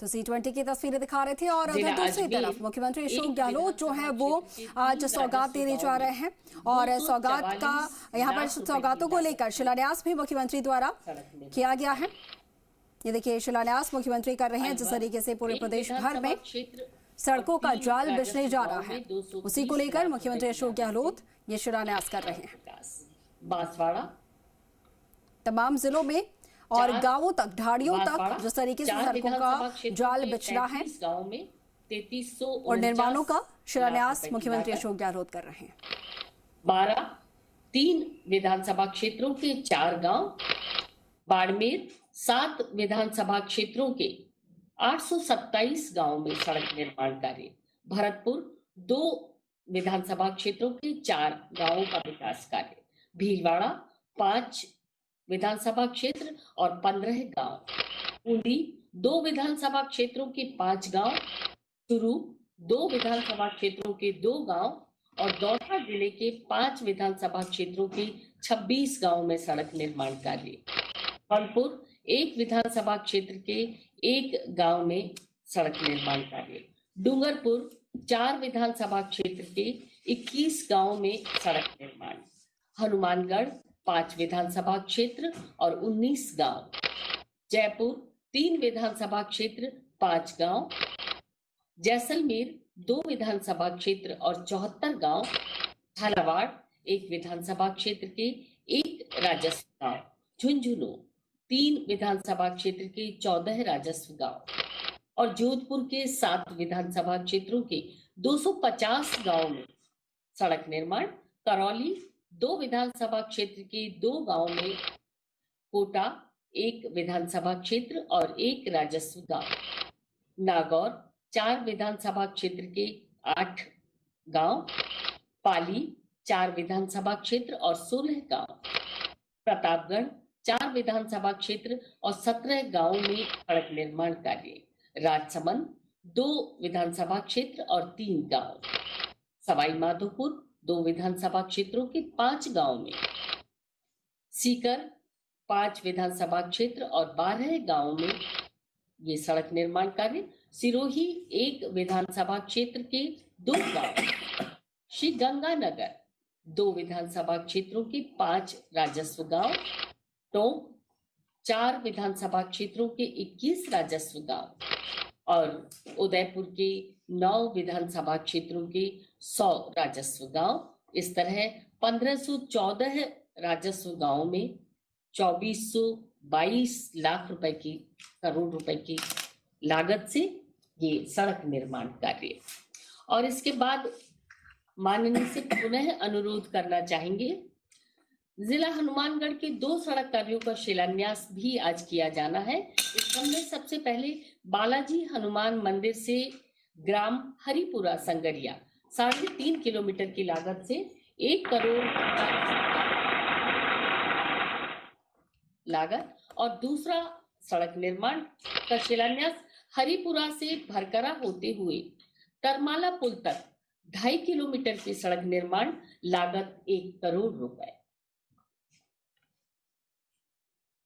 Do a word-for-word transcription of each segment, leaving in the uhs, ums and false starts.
तो C twenty की तस्वीरें दिखा रहे थे। और अगर दूसरी तरफ मुख्यमंत्री अशोक गहलोत जो है वो आज सौगात देने जा रहे हैं और सौगात का यहाँ पर सौगातों को लेकर शिलान्यास भी मुख्यमंत्री द्वारा किया गया है। ये देखिए शिलान्यास मुख्यमंत्री कर रहे हैं। जिस तरीके से पूरे प्रदेश भर में सड़कों का जाल बिछने जा रहा है, उसी को लेकर मुख्यमंत्री अशोक गहलोत ये शिलान्यास कर रहे हैं। बांसवाड़ा तमाम जिलों में और गांवों तक, ढाड़ियों तक जिस तरीके से सड़कों का जाल बिछना है, तैतीस सौ और निर्माणों का शिलान्यास मुख्यमंत्री अशोक गहलोत कर रहे हैं। बारह तीन विधानसभा क्षेत्रों के चार गांव, बाड़मेर सात विधानसभा क्षेत्रों के आठ सौ सत्ताईस गांव में सड़क निर्माण कार्य, भरतपुर दो विधानसभा क्षेत्रों के चार गांवों का विकास कार्य, भीलवाड़ा पांच विधानसभा क्षेत्र और पंद्रह गांव, उड़ी दो विधानसभा क्षेत्रों के पांच गांव, चुरू दो विधानसभा क्षेत्रों के दो गांव और दौसा जिले के पांच विधानसभा क्षेत्रों के छब्बीस गांव में सड़क निर्माण कार्य, फलपुर एक विधानसभा क्षेत्र के एक गांव में सड़क निर्माण कार्य, डूंगरपुर चार विधानसभा क्षेत्र के इक्कीस गांव में सड़क निर्माण, हनुमानगढ़ पांच विधानसभा क्षेत्र और उन्नीस गांव, जयपुर तीन विधानसभा क्षेत्र पांच गांव, जैसलमेर दो विधानसभा क्षेत्र और चौहत्तर गांव, झालावाड़ एक विधानसभा क्षेत्र के एक राजस्व गांव, झुंझुनू तीन विधानसभा क्षेत्र के चौदह राजस्व गांव और जोधपुर के सात विधानसभा क्षेत्रों के दो सौ पचास गांव में सड़क निर्माण, करौली दो विधानसभा क्षेत्र के दो गांव में, कोटा एक विधानसभा क्षेत्र और एक राजस्व गांव, नागौर चार विधानसभा क्षेत्र के आठ गांव, पाली चार विधानसभा क्षेत्र और सोलह गांव, प्रतापगढ़ चार विधानसभा क्षेत्र और सत्रह गांव में सड़क निर्माण कार्य, राजसमंद दो विधानसभा क्षेत्र और तीन गांव, सवाई माधोपुर दो विधानसभा क्षेत्रों के पांच गांव में, सीकर पांच विधानसभा क्षेत्र और बारह गांव में ये सड़क निर्माण कार्य, सिरोही एक विधानसभा क्षेत्र के दो गांव, श्री गंगानगर दो विधानसभा क्षेत्रों के पांच राजस्व गांव, टोंक चार विधानसभा क्षेत्रों के इक्कीस राजस्व गांव और उदयपुर के नौ विधानसभा क्षेत्रों के सौ राजस्व गांव। इस तरह पंद्रह सौ चौदह राजस्व गांव में चौबीस सौ बाईस लाख रुपए की करोड़ रुपए की लागत से ये सड़क निर्माण कार्य। और इसके बाद माननीय से पुनः अनुरोध करना चाहेंगे, जिला हनुमानगढ़ के दो सड़क कार्यों का शिलान्यास भी आज किया जाना है। इस क्रम में सबसे पहले बालाजी हनुमान मंदिर से ग्राम हरिपुरा संगरिया साढ़े तीन किलोमीटर की लागत से एक करोड़ लागत और दूसरा सड़क निर्माण का शिलान्यास हरिपुरा से भरकरा होते हुए तरमाला पुल तक ढाई किलोमीटर की सड़क निर्माण लागत एक करोड़ रुपए।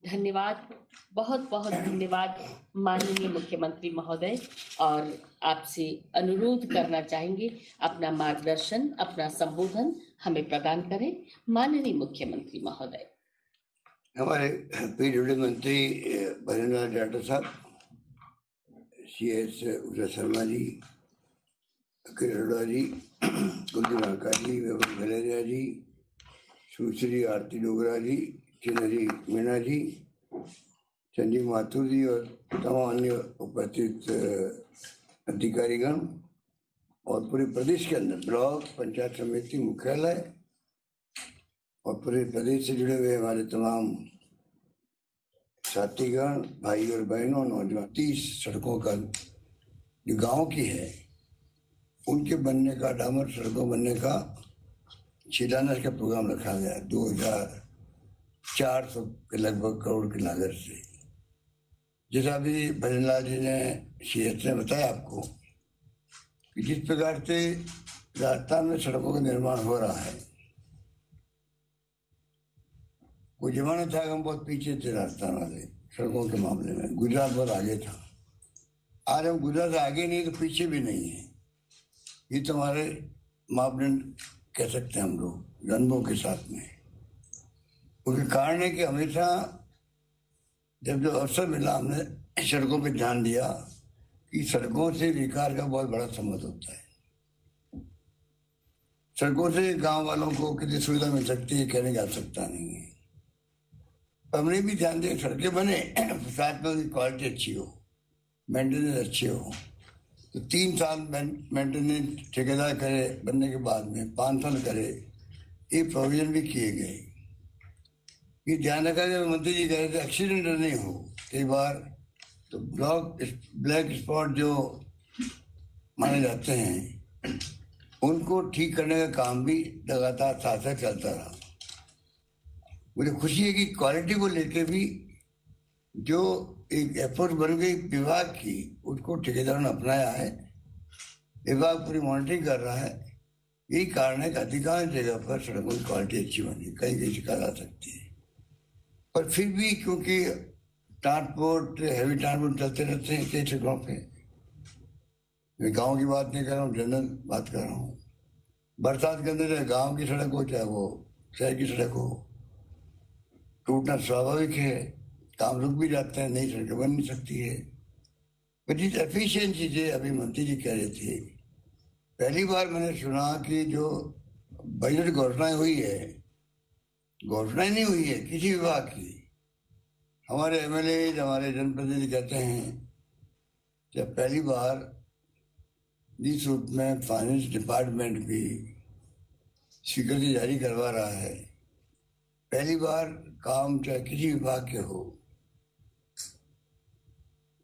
धन्यवाद, बहुत बहुत धन्यवाद माननीय मुख्यमंत्री महोदय। और आपसे अनुरोध करना चाहेंगे अपना मार्गदर्शन, अपना संबोधन हमें प्रदान करें माननीय मुख्यमंत्री महोदय। हमारे पीडब्ल्यूडी मंत्री भजनलाल डॉक्टर साहब, सीएस उषा शर्मा जी, अखिल अरोड़ा जी, कुलदीप नाका जी, वैभव भलेरिया जी, सुश्री आरती डोगरा जी, चंदी मीणा जी, चंदी माथुर जी और तमाम अन्य उपस्थित अधिकारीगण और पूरे प्रदेश के अंदर ब्लॉक पंचायत समिति मुख्यालय और पूरे प्रदेश से जुड़े हुए हमारे तमाम साथीगण, भाई और बहनों, नौजवान, तीस सड़कों का जो गाँव की है उनके बनने का, डामर सड़कों बनने का शिलान्यास का प्रोग्राम रखा गया दो हजार चार सौ के लगभग करोड़ की लागत से। जैसा अभी भजनलाल जी ने सीएस ने बताया आपको कि जिस प्रकार से राजस्थान में सड़कों का निर्माण हो रहा है, कोई जमाना था हम बहुत पीछे थे राजस्थान वाले सड़कों के मामले में, गुजरात बहुत आगे था। आज हम गुजरात आगे नहीं तो पीछे भी नहीं है, ये तुम्हारे मापदंड कह सकते हैं हम लोग जन्मों के साथ में। उसके कारण है कि हमेशा जब जो अवसर मिला हमने सड़कों पे ध्यान दिया कि सड़कों से विकार का बहुत बड़ा संबंध होता है, सड़कों से गांव वालों को कितनी सुविधा मिल सकती है कहने की आवश्यकता नहीं है। हमने भी ध्यान दिया सड़कें बने साथ में क्वालिटी अच्छी हो, मेंटेनेंस अच्छे हो, तो तीन साल मेंटेनेंस ठेकेदार करे, बनने के बाद में पाँच साल करे, ये प्रोविजन भी किए गए। ये ध्यान रखा जब मंत्री जी कह रहे थे एक्सीडेंट नहीं हो, कई बार तो ब्लॉक ब्लैक स्पॉट जो माने जाते हैं उनको ठीक करने का काम भी लगातार साथ साथ चलता रहा। मुझे खुशी है कि क्वालिटी को लेकर भी जो एक एफर्ट बन गई विभाग की, उसको ठेकेदारों ने अपनाया है, विभाग पूरी मॉनिटरिंग कर रहा है। यही कारण है कि अधिकांश जगह पर सड़कों की क्वालिटी अच्छी बनी, कहीं कहीं शिकायत आ सकती है, पर फिर भी क्योंकि ट्रांसपोर्ट हैवी ट्रांसपोर्ट चलते रहते हैं कई सड़कों पर, मैं गाँव की बात नहीं कर रहा हूँ, जनरल बात कर रहा हूँ, बरसात के अंदर चाहे गाँव की सड़क हो चाहे वो शहर की सड़क हो, टूटना स्वाभाविक है, काम रुक भी जाते हैं, नई सड़कें बन नहीं सकती है। पर जिस एफिशिएंट चीज़ें अभी मंत्री जी कह रहे थे, पहली बार मैंने सुना कि जो बजट घोषणाएं हुई है, घोषणाएं नहीं हुई है किसी विभाग की, हमारे एमएलए हमारे जनप्रतिनिधि कहते हैं जब पहली बार इस रूप में फाइनेंस डिपार्टमेंट भी स्वीकृति जारी करवा रहा है, पहली बार काम चाहे किसी विभाग के हो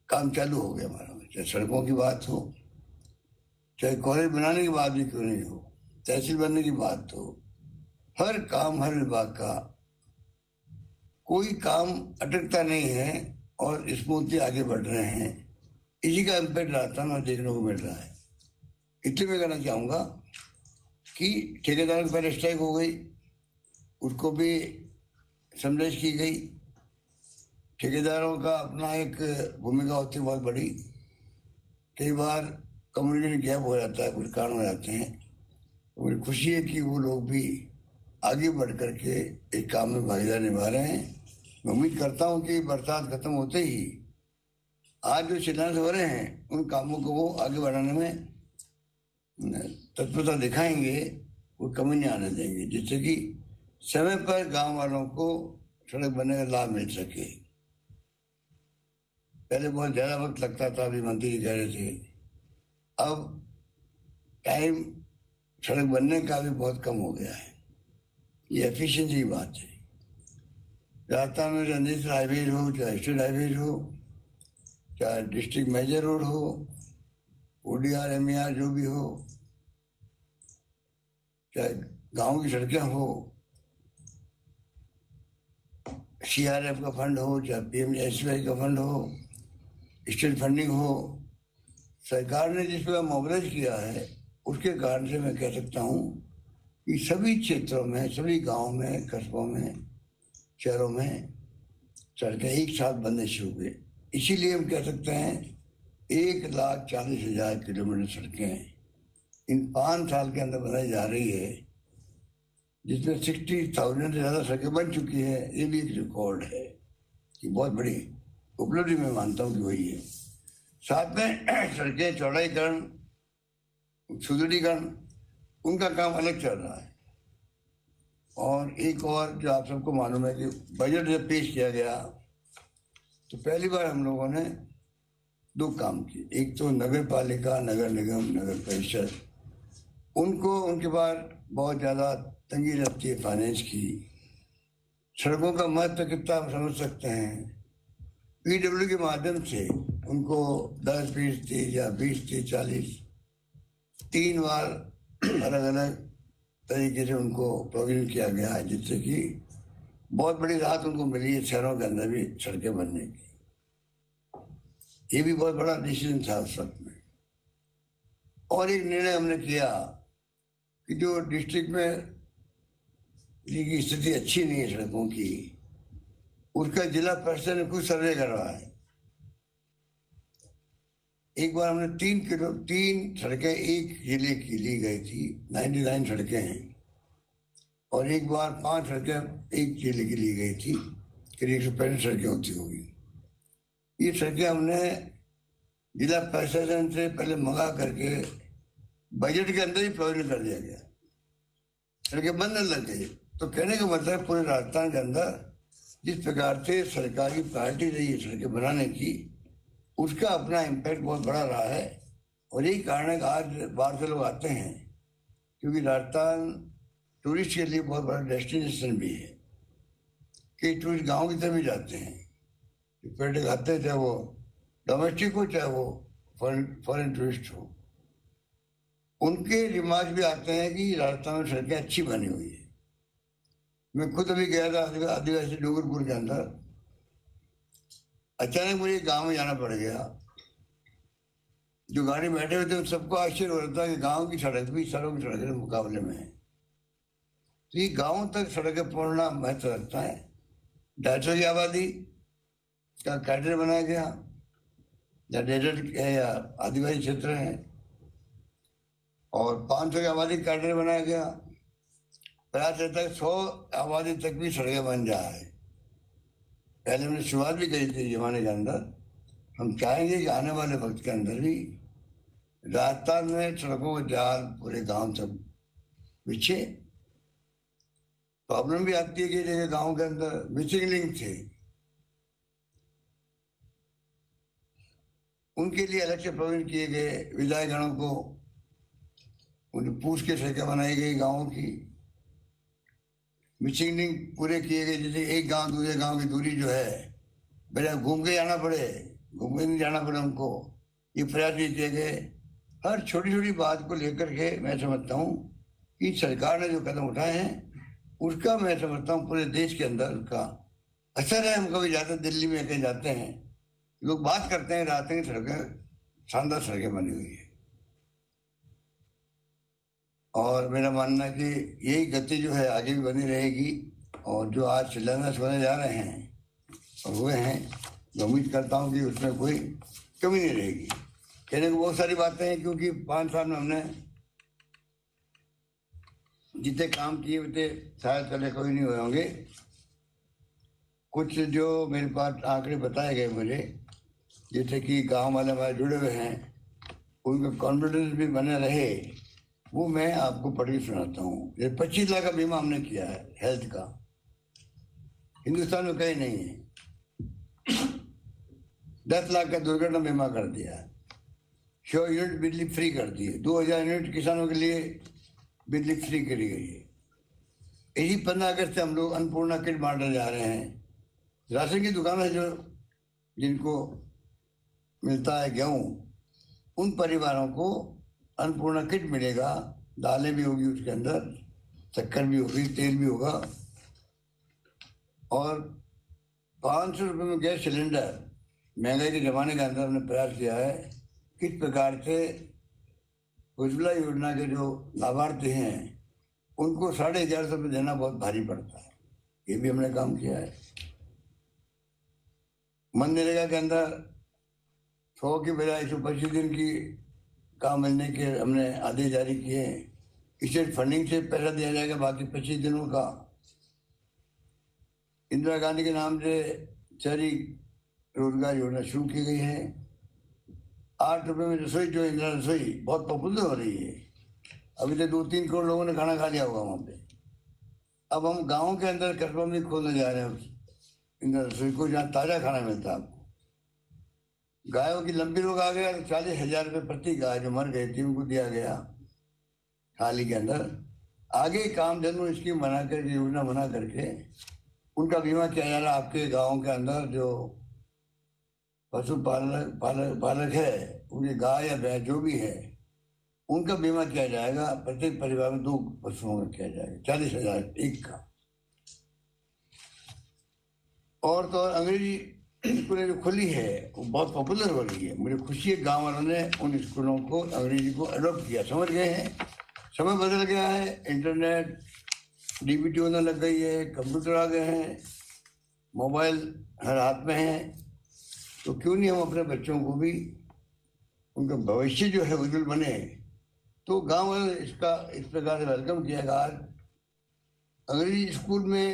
काम चालू हो गया हमारा, चाहे सड़कों की बात हो, चाहे कॉलेज बनाने की बात भी क्यों नहीं हो, तहसील बनने की बात हो, हर काम हर विभाग का कोई काम अटकता नहीं है और स्मूथली आगे बढ़ रहे हैं। इसी का इम्पैक्ट राजस्थान में देखने को मिल रहा है। इसलिए मैं कहना चाहूँगा कि ठेकेदारों की पहले स्ट्राइक हो गई, उसको भी समझाइश की गई, ठेकेदारों का अपना एक भूमिका होती है बहुत बड़ी, कई बार कम्युनिकेशन गैप हो जाता है, कुछ कारण हो जाते हैं। मुझे खुशी है कि वो लोग भी आगे बढ़ करके इस काम में भागीदारी निभा रहे हैं। मैं उम्मीद करता हूँ कि बरसात खत्म होते ही आज जो शिलान्यास हो रहे हैं उन कामों को वो आगे बढ़ाने में तत्परता दिखाएंगे, वो कमी नहीं आने देंगे, जिससे कि समय पर गांव वालों को सड़क बनने का लाभ मिल सके। पहले बहुत ज़्यादा वक्त लगता था, अभी मंत्री जी कह रहे थे अब टाइम सड़क बनने का भी बहुत कम हो गया है, ये एफिशिएंसी की बात है। राजस्थान में चाहे नेशनल हाईवेज हो, चाहे स्टेट हाईवेज हो, चाहे डिस्ट्रिक्ट मेजर रोड हो, ओडीआर एमईआर जो भी हो, चाहे गांव की सड़कें हो, सीआरएफ का फंड हो, चाहे पीएमजीएसवाई का फंड हो, स्टेट फंडिंग हो, सरकार ने जिस पर मोबिलाइज किया है उसके कारण से मैं कह सकता हूँ कि सभी क्षेत्रों में, सभी गाँव में, कस्बों में, शहरों में सड़कें एक साथ बनने शुरू हुई। इसीलिए हम कह सकते हैं एक लाख चालीस हजार किलोमीटर सड़कें इन पाँच साल के अंदर बनाई जा रही है, जिसमें सिक्सटी थाउजेंड से ज़्यादा सड़कें बन चुकी है। ये भी एक रिकॉर्ड है, ये बहुत बड़ी उपलब्धि मैं मानता हूँ कि वही है। साथ में सड़कें चौड़ाईकरण, सुदृढ़ीकरण, उनका काम अलग चल रहा है। और एक और जो आप सबको मालूम है कि बजट जब पेश किया गया तो पहली बार हम लोगों ने दो काम किए, एक तो नगर पालिका, नगर निगम, नगर परिषद, उनको उनके पास बहुत ज़्यादा तंगी रहती है फाइनेंस की, सड़कों का महत्व कितना समझ सकते हैं, पीडब्ल्यू के माध्यम से उनको दस बीस तीस या बीस तीस चालीस तीन बार अलग अलग तरीके से उनको प्रोविजन किया गया है, जिससे कि बहुत बड़ी राहत उनको मिली है। शहरों के अंदर भी सड़कें बनने की ये भी बहुत बड़ा डिसीजन था उस वक्त में। और एक निर्णय हमने किया कि जो डिस्ट्रिक्ट में की स्थिति अच्छी नहीं है सड़कों की, उसका जिला परिषद ने कुछ सर्वे करवाया है, एक बार हमने तीन किलो तीन सड़कें एक जिले की ली गई थी, नाइन्टी नाइन सड़कें हैं, और एक बार पांच सड़कें एक जिले की ली गई थी, करीब एक सौ पैंसठ सड़कें होती होगी। ये सड़कें हमने जिला प्रशासन से पहले मंगा करके बजट के अंदर ही प्रोविजन कर दिया गया, सड़कें बंद लग गई। तो कहने का मतलब पूरे राजस्थान के अंदर जिस प्रकार से सरकार की प्रायोरिटी रही सड़कें बनाने की, उसका अपना इम्पैक्ट बहुत बड़ा रहा है। और यही कारण है कि आज बाहर से लोग आते हैं, क्योंकि राजस्थान टूरिस्ट के लिए बहुत बड़ा डेस्टिनेशन भी है। कई टूरिस्ट गाँव की तरफ भी जाते हैं, पर्यटक आते हैं, चाहे वो डोमेस्टिक हो चाहे वो फॉरेन टूरिस्ट हो। उनके रिमार्क भी आते हैं कि राजस्थान में सड़कें अच्छी बनी हुई है। मैं खुद अभी गया था आदिवासी डूंगरपुर के अंदर, अचानक मुझे गांव में जाना पड़ गया। जो गाड़ी बैठे हुए थे उन सबको आश्चर्य हो रहा था कि गांव की सड़क भी शहरों की सड़क के मुकाबले में है। तो ये गाँव तक सड़कें पहुँचना महत्व रखता है। ढाई सौ की आबादी का कैडर बनाया गया, या डेजर्ट है या आदिवासी क्षेत्र है, और पाँच सौ की आबादी कैडर बनाया गया। प्रयास रहता है सौ आबादी तक भी सड़कें बन जाए। पहले हमने शुरुआत भी करी थी जमाने के अंदर। हम चाहेंगे कि आने वाले वक्त के अंदर भी राजस्थान में सड़कों के जाल पूरे गांव तक बिछे। प्रॉब्लम भी आती है कि जैसे गांव के अंदर मिसिंग लिंक थे, उनके लिए अलग से प्रोविजन किए गए, विधायकगणों को उन्हें पूछ के सड़कें बनाई गई गाँव की, मिसिंग लिंक पूरे किए गए। जैसे एक गांव दूसरे गांव की दूरी जो है, बेटा घूम के जाना पड़े, घूम के नहीं जाना पड़े उनको, ये प्रयास किए गए। हर छोटी छोटी बात को लेकर के मैं समझता हूँ कि सरकार ने जो कदम उठाए हैं उसका मैं समझता हूँ पूरे देश के अंदर उसका असर है। हम कभी जाते हैं दिल्ली में, कहीं जाते हैं, लोग बात करते हैं रात की सड़कें, शानदार सड़कें बनी हुई है। और मेरा मानना है कि यही गति जो है आगे भी बनी रहेगी, और जो आज शिलान्यास होने जा रहे हैं और हुए हैं, मैं उम्मीद करता हूँ कि उसमें कोई कमी नहीं रहेगी। कहने को बहुत सारी बातें हैं, क्योंकि पाँच साल में हमने जितने काम किए उतने शायद पहले कोई नहीं हुए होंगे। कुछ जो मेरे पास आंकड़े बताए गए मुझे, जैसे कि गाँव वाले हमारे जुड़े हुए हैं, उनका कॉन्फिडेंस भी बने रहे, वो मैं आपको पढ़ के सुनाता हूँ। ये पच्चीस लाख का बीमा हमने किया है हेल्थ का, हिंदुस्तान में कहीं नहीं है। दस लाख का दुर्घटना बीमा कर दिया है, सौ यूनिट बिजली फ्री कर दी है, दो हजार यूनिट किसानों के लिए बिजली फ्री करी गई है। यही पंद्रह अगस्त से हम लोग अन्नपूर्णा किट बांटने जा रहे हैं। राशन की दुकान है जो जिनको मिलता है गेहूँ, उन परिवारों को अन्नपूर्णा किट मिलेगा। दालें भी होगी उसके अंदर, शक्कर भी होगी, तेल भी होगा, और पाँच सौ रुपये में गैस सिलेंडर। महंगाई के ज़माने के अंदर हमने प्रयास किया है किस प्रकार से उज्वला योजना के जो लाभार्थी हैं उनको साढ़े ग्यारह सौ रुपये देना बहुत भारी पड़ता है, ये भी हमने काम किया है। मनरेगा के अंदर सौ की बजाय एक सौ पच्चीस दिन की काम मिलने के हमने आदेश जारी किए हैं। स्टेट फंडिंग से पैसा दिया जाएगा बाकी पच्चीस दिनों का। इंदिरा गांधी के नाम से शहरी रोजगार योजना शुरू की गई है। आठ रुपये में रसोई जो इंदिरा रसोई बहुत पॉपुलर हो रही है, अभी तक दो तीन करोड़ लोगों ने खाना खा लिया होगा वहाँ पे। अब हम गाँव के अंदर कस्बों में खोलने जा रहे हैं इंदिरा रसोई को, जहाँ ताज़ा खाना मिलता है आपको। गायों की लंबी रोग आ गया तो चालीस हजार रुपये प्रति गाय जो मर गई थी उनको दिया गया हाल ही के अंदर। आगे काम जन्म स्कीम बना करके, योजना बना करके उनका बीमा किया जा रहा है। आपके गाँव के अंदर जो पशु पालक पालक पालक है, उनकी गाय या भैंस जो भी है, उनका बीमा किया जाएगा। प्रत्येक परिवार में दो पशुओं का किया जाएगा, चालीस हजार एक का। और तो और अंग्रेजी स्कूलें जो खुली है वो बहुत पॉपुलर हो रही है। मुझे खुशी है गांव वालों ने उन स्कूलों को, अंग्रेजी को अडॉप्ट किया, समझ गए हैं। समय बदल गया है, इंटरनेट डीबीटी होने लग गई है, कंप्यूटर आ गए हैं, मोबाइल हर हाथ में है, तो क्यों नहीं हम अपने बच्चों को भी उनका भविष्य जो है उज्जवल बने, तो गाँव वालों ने इसका इस प्रकार से वेलकम किया। अंग्रेजी स्कूल में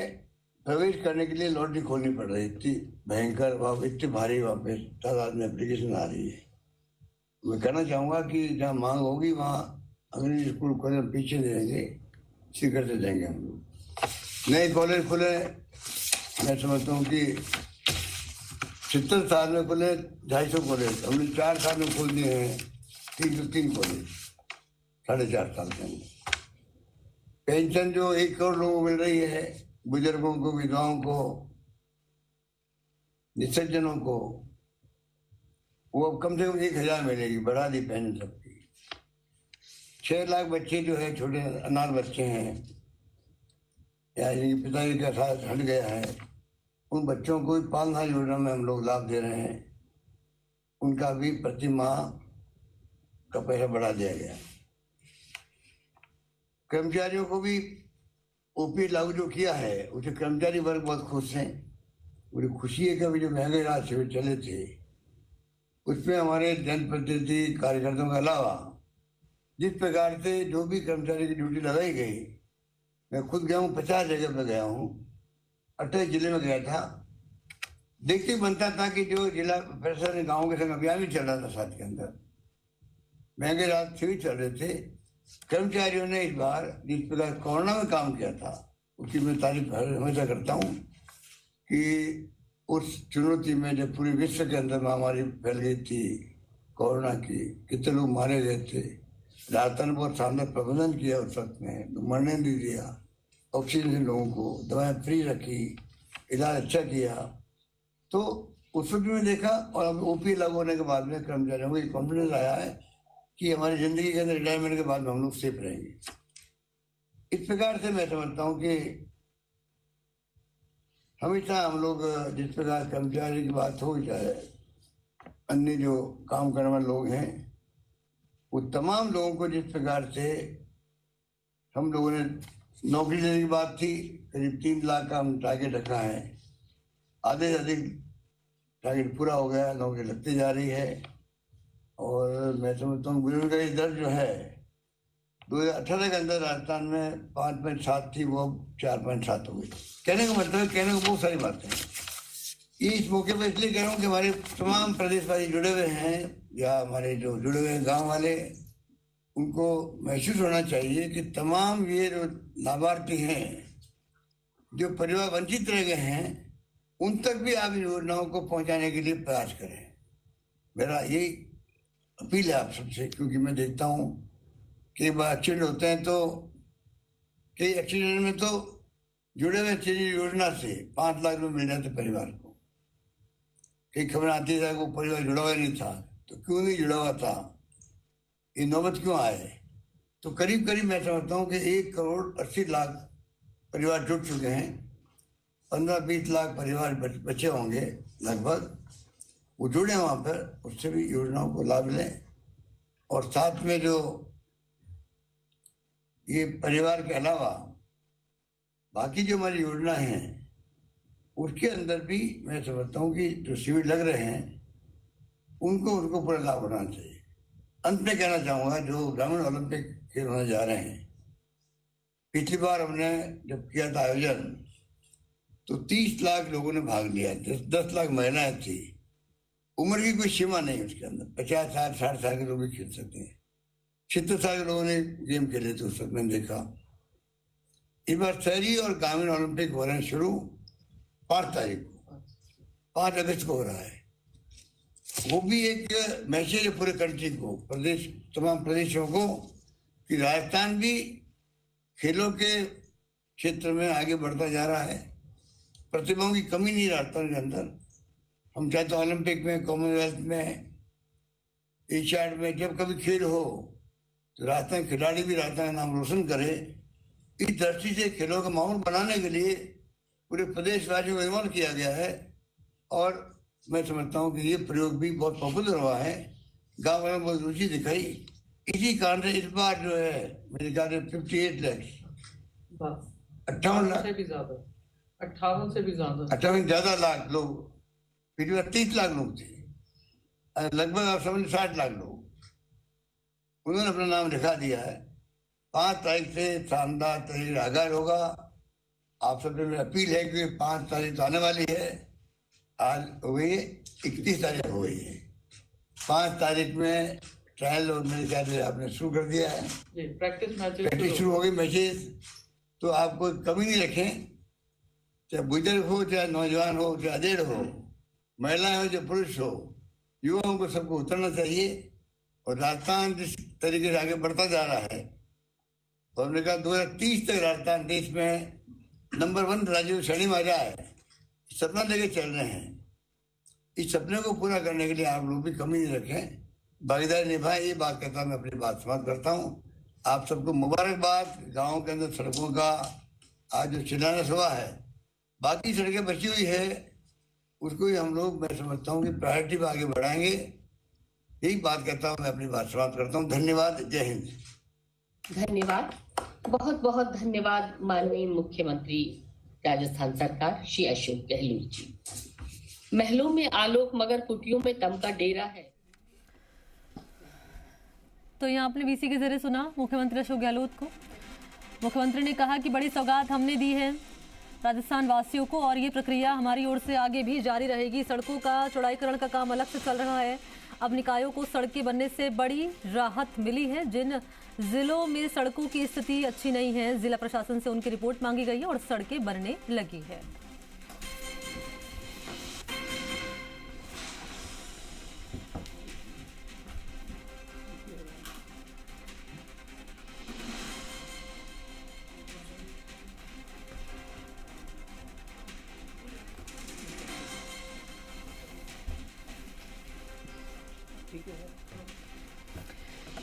प्रवेश करने के लिए लॉटरी खोलनी पड़ रही, इतनी भयंकर वहाँ इतनी भारी वहाँ पे तादाद में एप्लीकेशन आ रही है। मैं कहना चाहूँगा कि जहाँ मांग होगी वहाँ अंग्रेजी स्कूल खोले पीछे देंगे, सीकर से जाएंगे हम लोग। नए कॉलेज खुले, मैं समझता हूँ कि सत्तर साल में खुले ढाई सौ कॉलेज, हमने चार साल में खोल दिए हैं तीन सौ तीन कॉलेज साढ़े चार साल के अंदर। पेंशन जो एक करोड़ लोगों को मिल रही है, बुजुर्गों को, विधवाओं को, निस्सज्जनों को, वो अब कम से कम एक हजार मिलेगी, बढ़ा दी पेंशन सबकी। छह लाख बच्चे जो है छोटे अनाथ बच्चे हैं या जिनके पिताजी का साथ हट गया है, उन बच्चों को भी पालना योजना में हम लोग लाभ दे रहे हैं, उनका भी प्रति माह का पैसा बढ़ा दिया गया। कर्मचारियों को भी ओपी लागू जो किया है, उसे कर्मचारी वर्ग बहुत खुश हैं। मुझे खुशी है कि अभी जो महंगे राज शिविर चले थे उसमें हमारे जनप्रतिनिधि कार्यकर्ताओं के अलावा जिस प्रकार से जो भी कर्मचारी की ड्यूटी लगाई गई, मैं खुद गया हूँ, पचास जगह पर गया हूँ, अट्ठाईस जिले में गया था, देखते बनता था कि जो जिला प्रशासन ने गाँव के संग अभियान भी चल रहा था, साथ के अंदर महंगे राज शिविर चल रहे थे। कर्मचारियों ने इस बार जिस प्रकार कोरोना में काम किया था उसकी मैं तारीफ हमेशा करता हूँ कि उस चुनौती में जब पूरे विश्व के अंदर महामारी फैल गई थी कोरोना की, कितने लोग मारे गए थे, राजस्थान ने बहुत शानदार प्रबंधन किया उस वक्त में, तो मरने नहीं दिया, ऑक्सीजन लोगों को, दवाएं फ्री रखी, इलाज अच्छा किया, तो उस वक्त भी देखा। और अब ओ पी लागू होने के बाद में कर्मचारियों को कॉन्फिडेंस आया है कि हमारी जिंदगी के अंदर रिटायरमेंट के बाद में हम लोग सेफ रहेंगे। इस प्रकार से मैं समझता हूँ कि हमेशा हम लोग जिस प्रकार कर्मचारी की बात हो जाए, अन्य जो काम करने वाले लोग हैं, वो तमाम लोगों को जिस प्रकार से हम लोगों ने नौकरी देने की बात थी, करीब तीन लाख का हम टारगेट रखा है, आधे से अधिक टारगेट पूरा हो गया, नौकरी लगती जा रही है। और मैं समझता हूँ बेरोजगारी दर जो है दो हज़ार अठारह के अंदर राजस्थान में पाँच पॉइंट सात थी, वो अब चार पॉइंट सात हो गई। कहने का मतलब, कहने को बहुत सारी बातें हैं। ये इस मौके पर इसलिए कह रहा हूँ कि हमारे तमाम प्रदेशवासी जुड़े हुए हैं या हमारे जो जुड़े हुए हैं गाँव वाले, उनको महसूस होना चाहिए कि तमाम ये जो लाभार्थी हैं, जो परिवार वंचित रह गए हैं, उन तक भी आप योजनाओं को पहुँचाने के लिए प्रयास करें। मेरा यही अपील है आप सबसे, क्योंकि मैं देखता हूँ कई बार एक्सीडेंट होते हैं, तो कई एक्सीडेंट में तो जुड़े हुए चीज़ योजना से पाँच लाख रुपये मिल जाते परिवार को। कई खबर आती है वो परिवार जुड़ा हुआ नहीं था, तो क्यों नहीं जुड़ा हुआ था, ये नौबत क्यों आए। तो करीब करीब मैं समझता हूँ कि एक करोड़ अस्सी लाख परिवार जुड़ चुके हैं, पंद्रह बीस लाख परिवार बचे होंगे लगभग, वो जुड़े वहाँ पर, उससे भी योजनाओं को लाभ लें। और साथ में जो ये परिवार के अलावा बाकी जो हमारी योजना है उसके अंदर भी मैं समझता हूँ कि जो शिविर लग रहे हैं उनको उनको पूरा लाभ होना चाहिए। अंत में कहना चाहूँगा, जो ग्रामीण ओलंपिक खेल होने जा रहे हैं, पिछली बार हमने जब किया था आयोजन तो तीस लाख लोगों ने भाग लिया, दस दस लाख महिलाएँ थी, उम्र की कोई सीमा नहीं उसके अंदर, पचास साठ साठ साल के लोग भी खेल सकते हैं। सत्तर साल के लोगों ने गेम खेले थे उस वक्त मैंने देखा। इस बार शहरी और ग्रामीण ओलंपिक हो रहे हैं शुरू पाँच तारीख को, पाँच अगस्त को हो रहा है। वो भी एक मैसेज है पूरे कंट्री को, प्रदेश तमाम प्रदेशों को, कि राजस्थान भी खेलों के क्षेत्र में आगे बढ़ता जा रहा है, प्रतिभाओं की कमी नहीं राजस्थान के अंदर। हम चाहे तो ओलंपिक में, कॉमनवेल्थ में, एशियाड में जब कभी खेल हो तो राजस्थान खिलाड़ी भी राजस्थान का नाम रोशन करे। इस दृष्टि से खेलों का माहौल बनाने के लिए पूरे प्रदेशवासियों का आह्वान किया गया है और मैं समझता हूँ कि ये प्रयोग भी बहुत पॉपुलर हुआ है, गाँव वालों में बहुत रुचि दिखाई। इसी कारण से इस बार जो है मेरे ख्याल से फिफ्टी एट लैक्स अट्ठावन लाख से भी ज्यादा अट्ठावन से भी ज्यादा अट्ठावन ज्यादा लाख लोग, तीस लाख लोग थे लगभग, आप समझ साठ लाख लोग उन्होंने अपना नाम लिखा दिया है। पाँच तारीख से शानदार तहरीर आगाज होगा। आप सबसे मेरी अपील है कि पाँच तारीख आने वाली है, आज हो गई इकतीस तारीख हो गई है। पाँच तारीख में ट्रायल और मेरे ख्याल आपने शुरू कर दिया है, प्रैक्टिस प्रैक्टिस शुरू हो गई मैचेस। तो आप कोई कमी नहीं रखें, चाहे बुजुर्ग हो, चाहे नौजवान हो, चाहे अधेड़ हो, महिलाएं हो, चाहे पुरुष हो, युवाओं को सबको उतरना चाहिए। और राजस्थान जिस तरीके से आगे बढ़ता जा रहा है, तो हमने कहा दो हजार तीस तक राजस्थान देश में नंबर वन राज्य श्रेणी में आ जाए, सपना लेके चल रहे हैं। इस सपने को पूरा करने के लिए आप लोग भी कमी नहीं रखें, भागीदारी निभाएं। ये बात कहता मैं अपनी बात समाप्त करता हूँ। आप सबको मुबारकबाद। गाँव के अंदर सड़कों का आज जो शिलान्यास हुआ है, बाकी सड़कें बची हुई है, उसको ही हम लोग, मैं समझता हूँ कि प्रायोरिटी में आगे बढ़ाएंगे। यही बात कहता हूँ मैं, अपनी बात समाप्त करता हूँ। धन्यवाद, जय हिंद। धन्यवाद, बहुत बहुत धन्यवाद माननीय मुख्यमंत्री राजस्थान सरकार श्री अशोक गहलोत जी। महलों में आलोक मगर कुटियों में तम का डेरा है। तो यहाँ आपने वीसी के जरिए सुना मुख्यमंत्री अशोक गहलोत को। मुख्यमंत्री ने कहा कि बड़ी सौगात हमने दी है राजस्थान वासियों को, और ये प्रक्रिया हमारी ओर से आगे भी जारी रहेगी। सड़कों का चौड़ाईकरण का काम अलग से चल रहा है। अब निकायों को सड़कें बनने से बड़ी राहत मिली है। जिन जिलों में सड़कों की स्थिति अच्छी नहीं है, जिला प्रशासन से उनकी रिपोर्ट मांगी गई है और सड़कें बनने लगी है।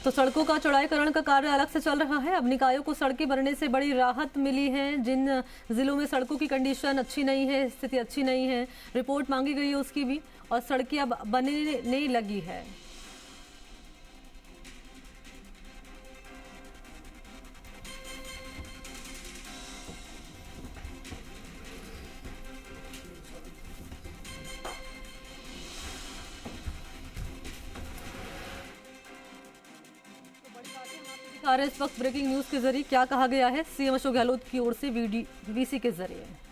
तो सड़कों का चौड़ाईकरण का कार्य अलग से चल रहा है। अब निकायों को सड़कें बनने से बड़ी राहत मिली है। जिन जिलों में सड़कों की कंडीशन अच्छी नहीं है, स्थिति अच्छी नहीं है, रिपोर्ट मांगी गई है उसकी भी, और सड़कें अब बनने लगी है। इस वक्त ब्रेकिंग न्यूज के जरिए क्या कहा गया है सीएम अशोक गहलोत की ओर से वीसी के जरिए।